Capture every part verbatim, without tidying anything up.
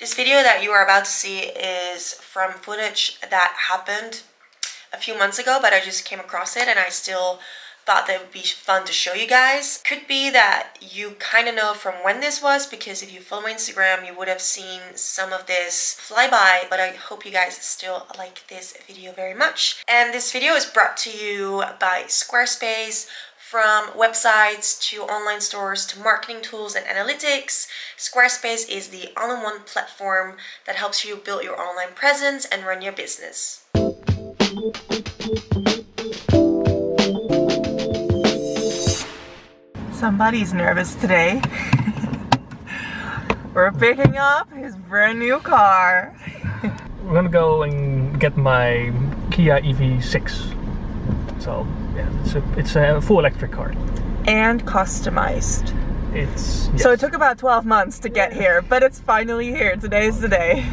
This video that you are about to see is from footage that happened a few months ago, but I just came across it and I still thought that it would be fun to show you guys. Could be that you kind of know from when this was, because if you follow my Instagram you would have seen some of this fly by, but I hope you guys still like this video very much. And this video is brought to you by Squarespace. From websites to online stores to marketing tools and analytics, Squarespace is the all-in-one platform that helps you build your online presence and run your business. Somebody's nervous today. We're picking up his brand new car. I'm gonna go and get my Kia E V six. So yeah, it's a, it's a full electric car. And customized. It's yes. So it took about twelve months to get here, but it's finally here. Today's the day.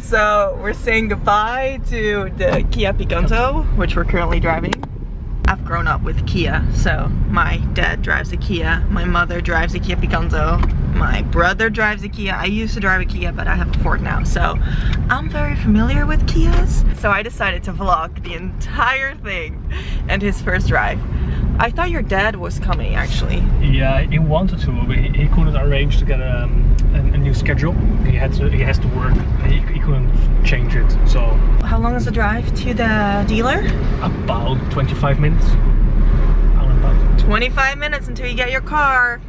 So we're saying goodbye to the Kia Picanto, which we're currently driving. I've grown up with Kia, so my dad drives a Kia, my mother drives a Kia Picanto, my brother drives a Kia. I used to drive a Kia, but I have a Ford now, so I'm very familiar with Kias. So I decided to vlog the entire thing and his first drive. I thought your dad was coming, actually. Yeah, he wanted to, but he, he couldn't arrange to get a, a, a new schedule. He had to, he has to work. He, he couldn't change it, so... How long is the drive to the dealer? About twenty-five minutes. About twenty-five minutes until you get your car.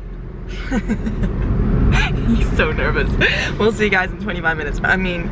He's so nervous. We'll see you guys in twenty-five minutes. I mean,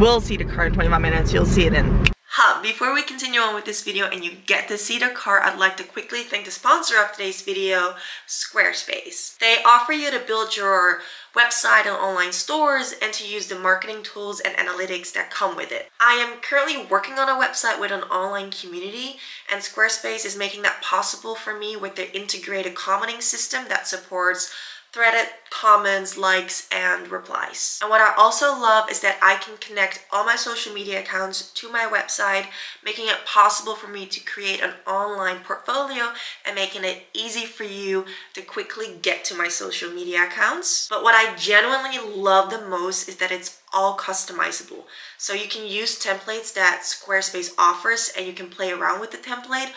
we'll see the car in twenty-five minutes. You'll see it in... Ha! Before we continue on with this video and you get to see the car, I'd like to quickly thank the sponsor of today's video, Squarespace. They offer you to build your website and online stores and to use the marketing tools and analytics that come with it. I am currently working on a website with an online community, and Squarespace is making that possible for me with their integrated commenting system that supports threaded comments, likes, and replies. And what I also love is that I can connect all my social media accounts to my website, making it possible for me to create an online portfolio and making it easy for you to quickly get to my social media accounts. But what I genuinely love the most is that it's all customizable. So you can use templates that Squarespace offers and you can play around with the template,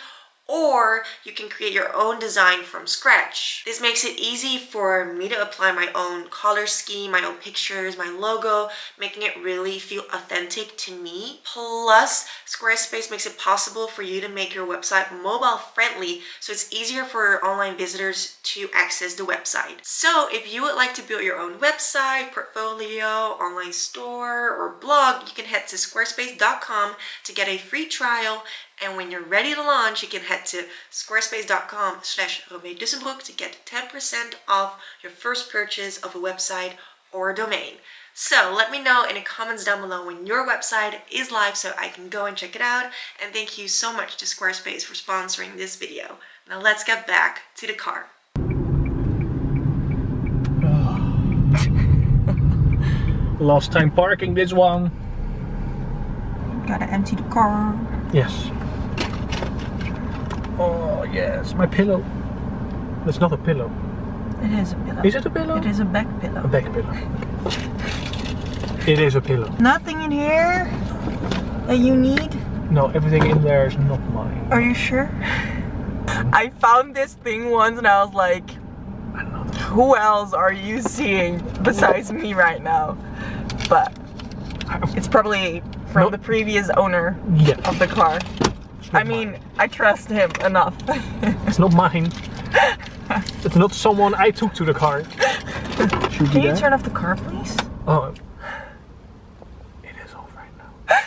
or you can create your own design from scratch. This makes it easy for me to apply my own color scheme, my own pictures, my logo, making it really feel authentic to me. Plus, Squarespace makes it possible for you to make your website mobile friendly, so it's easier for online visitors to access the website. So if you would like to build your own website, portfolio, online store, or blog, you can head to squarespace dot com to get a free trial. And when you're ready to launch, you can head to squarespace.com slash Romee Dussenbroek to get ten percent off your first purchase of a website or a domain. So let me know in the comments down below when your website is live so I can go and check it out. And thank you so much to Squarespace for sponsoring this video. Now let's get back to the car. Last time parking this one. Gotta empty the car. Yes. Oh yes, my pillow. That's not a pillow. It is a pillow. Is it a pillow? It is a back pillow. A back pillow. It is a pillow. Nothing in here that you need? No, everything in there is not mine. Are you sure? I found this thing once and I was like, I don't know. Who else are you seeing besides me right now? But it's probably from nope. the previous owner yeah. of the car. I mean, mine. I trust him enough. It's not mine. It's not someone I took to the car. Should Can you there? turn off the car, please? Oh, it is off right now.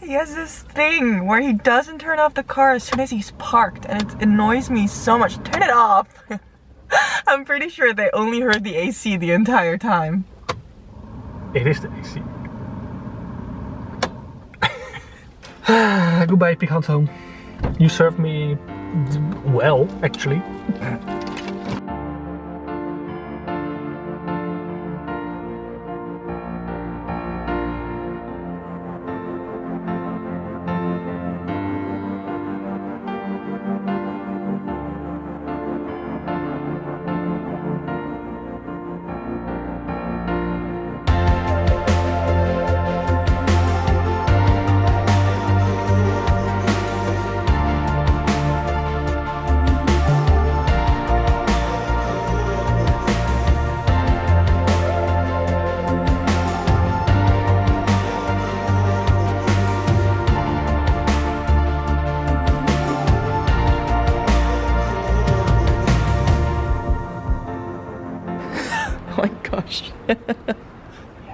He has this thing where he doesn't turn off the car as soon as he's parked, and it annoys me so much. Turn it off. I'm pretty sure they only heard the A C the entire time. It is the A C. Goodbye, Picanto. You served me well, actually. Yeah,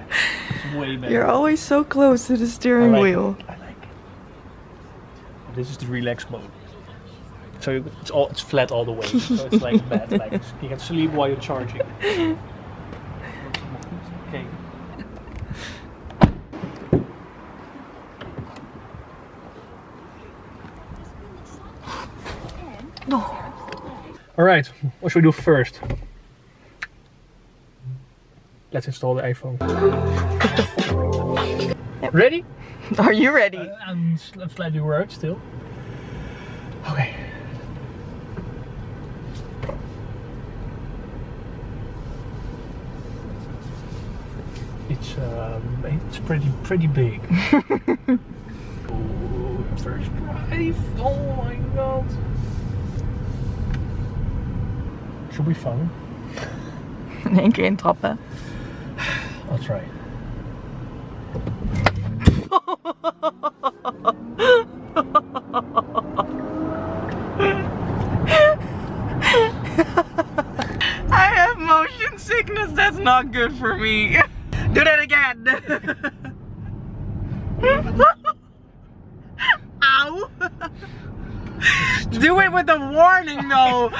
it's way better. You're always so close to the steering I like wheel. It. I like it. This is the relaxed mode. So you, it's all it's flat all the way. So it's like bad. Like you can sleep while you're charging. Okay. No. All right. What should we do first? Let's install the iPhone. Yep. Ready? Are you ready? Uh, I'm slightly worried still. Okay. It's um, it's pretty pretty big. Ooh, first drive. Oh my god. Should we fun? In één keer intrappen. I'll try. I have motion sickness, that's not good for me. Do that again. Ow. Do it with a warning though.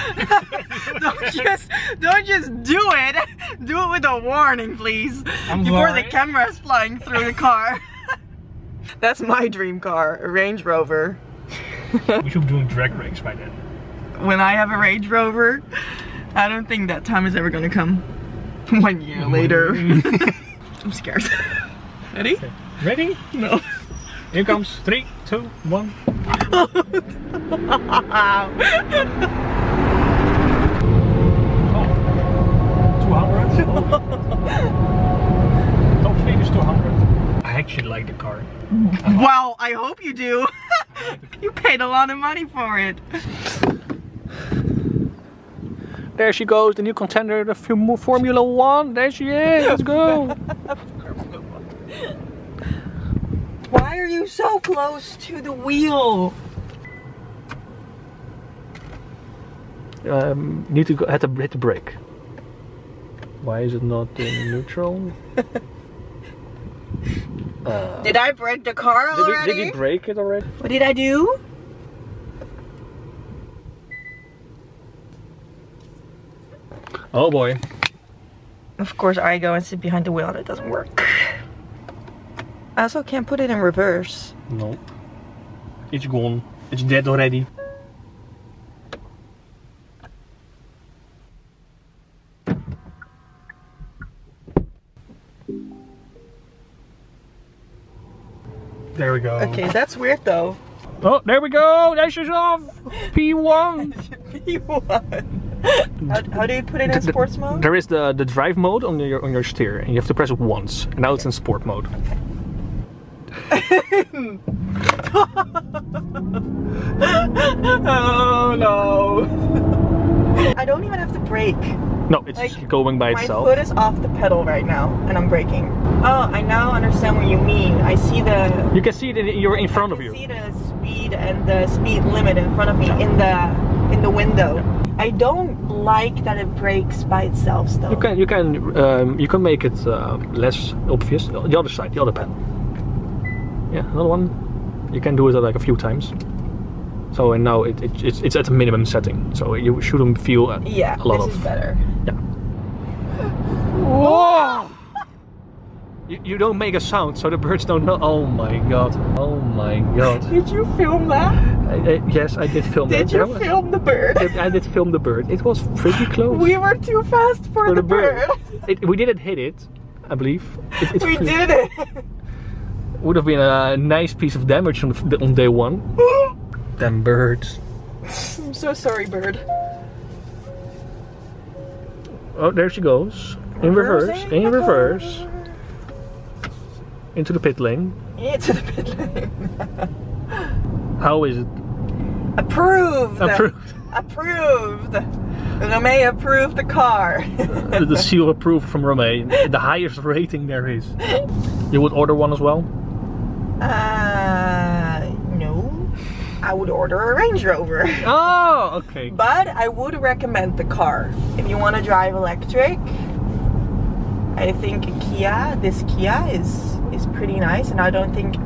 don't just don't just do it. Do it with a warning, please. I'm Before sorry. the camera is flying through the car. That's my dream car, a Range Rover. We should be doing drag race by then. When I have a Range Rover, I don't think that time is ever gonna come. One year One later. Year. I'm scared. Ready? Okay. Ready? No. Here comes three, two, one. two hundred. Don't finish two hundred. I actually like the car. Wow, I hope you do. You paid a lot of money for it. There she goes, the new contender of Formula One. There she is, let's go. Why are you so close to the wheel? Um, need to go, had to hit the brake. Why is it not in neutral? uh, did I break the car already? Did you, did you break it already? What did I do? Oh boy. Of course I go and sit behind the wheel and it doesn't work. I also can't put it in reverse. No. It's gone. It's dead already. There we go. Okay, that's weird though. Oh, there we go! That's just off! P one! P one! How, how do you put it in sports mode? There is the, the drive mode on your, on your steer, and you have to press it once. And now it's in sport mode. Okay. Oh no! I don't even have to brake. No, it's like, going by my itself. My foot is off the pedal right now, and I'm braking. Oh, I now understand what you mean. I see the. You can see that you're in front of you. I see the speed and the speed limit in front of me in the in the window. Yeah. I don't like that it breaks by itself, though. You can you can um, you can make it uh, less obvious. The other side, the other pedal. Yeah, another one. You can do it like a few times. So and now it, it it's it's at a minimum setting. So you shouldn't feel a, yeah, a lot this of. Yeah, is better. Yeah. Whoa! you, you don't make a sound, so the birds don't know. Oh my god! Oh my god! Did you film that? I, I, yes, I did film did that. Did you was, film the bird? I, I did film the bird. It was pretty close. We were too fast for, for the, the bird. bird. It, we didn't hit it, I believe. It, it we flew. did it. Would have been a nice piece of damage on, the, on day one. Damn birds. I'm so sorry, bird. Oh, there she goes. In reverse, in reverse. Into the pit lane. Into the pit lane. How is it? Approved. Approved. Approved. Romee approved the car. the, the seal approved from Romee. The highest rating there is. You would order one as well? Uh, no, I would order a Range Rover. Oh, okay. But I would recommend the car. If you want to drive electric, I think Kia, this Kia is is pretty nice, and I don't think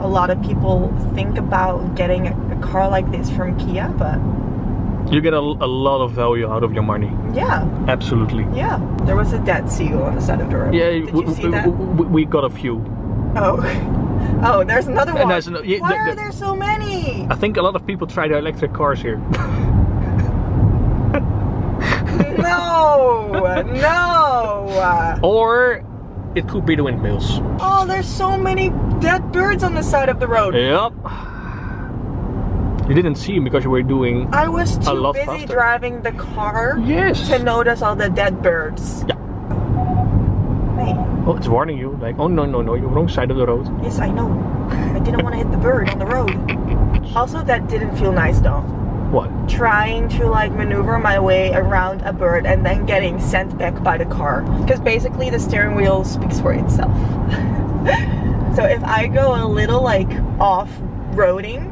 a lot of people think about getting a, a car like this from Kia, but you get a, a lot of value out of your money. Yeah. Absolutely. Yeah. There was a dead seal on the side of the road. Yeah, Did you see that? We got a few. Oh. Oh, there's another one. There's an, yeah, Why the, the, are there so many? I think a lot of people try the electric cars here. No! No! Or it could be the windmills. Oh, there's so many dead birds on the side of the road. Yep. You didn't see him because you were doing I was too a lot busy faster. driving the car yes. to notice all the dead birds. Yeah. Hey. Oh, it's warning you. Like, oh no, no, no, you're wrong side of the road. Yes, I know. I didn't want to hit the bird on the road. Also, that didn't feel nice though. What? Trying to like maneuver my way around a bird and then getting sent back by the car. Because basically the steering wheel speaks for itself. So if I go a little like off-roading,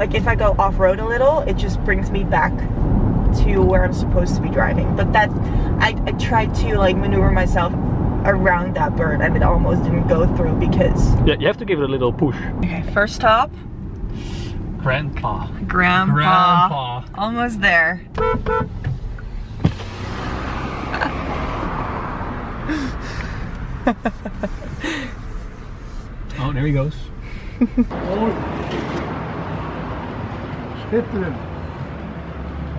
Like if I go off-road a little, it just brings me back to where I'm supposed to be driving. But that, I, I tried to like maneuver myself around that bird and it almost didn't go through because... Yeah, you have to give it a little push. Okay, first stop. Grandpa. Grandpa. Grandpa. Almost there. Oh, there he goes. Oh. Schitterend.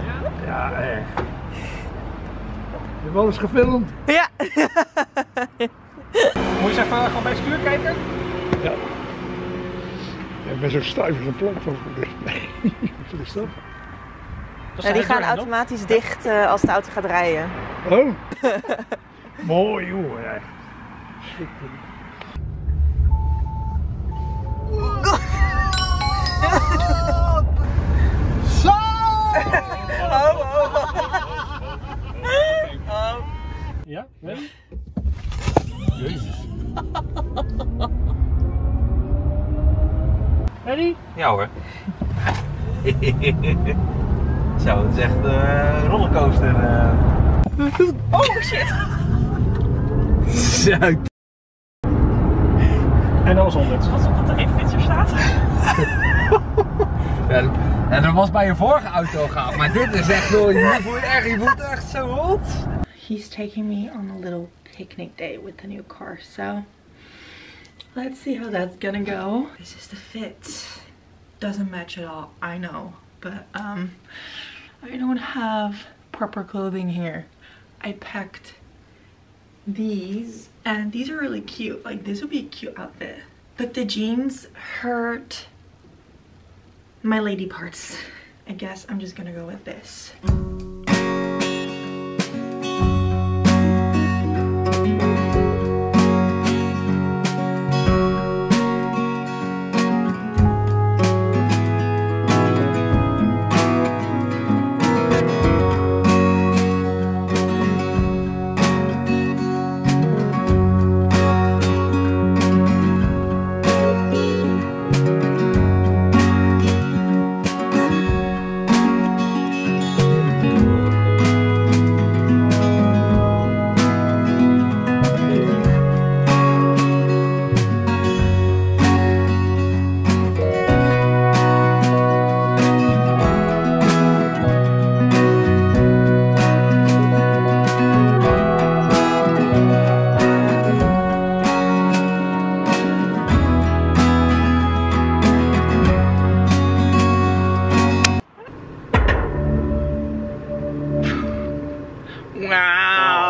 Ja? Ja, echt. Je hebt alles gefilmd. Ja. Moet je eens even gewoon bij het stuur kijken? Ja. Ik ben zo stijf als een plank van voor dit. Nee. Die gaan automatisch dicht uh, als de auto gaat rijden. Oh. Mooi joh. Schitterend. Yeah, ready? Jesus. Ready? Ja hoor. Zo, het is echt een uh, rollercoaster. Uh. Oh shit! Zo. En dat was honderd. Wat op dat er geen flitser staat. En ja, dat was bij je vorige auto gaaf, maar dit is echt nooit. Je voelt echt, je voelt echt zo rot. He's taking me on a little picnic day with the new car, so let's see how that's gonna go. This is the fit. Doesn't match at all, I know, but um, I don't have proper clothing here. I packed these, and these are really cute. Like, this would be a cute outfit. But the jeans hurt my lady parts. I guess I'm just gonna go with this. Wow.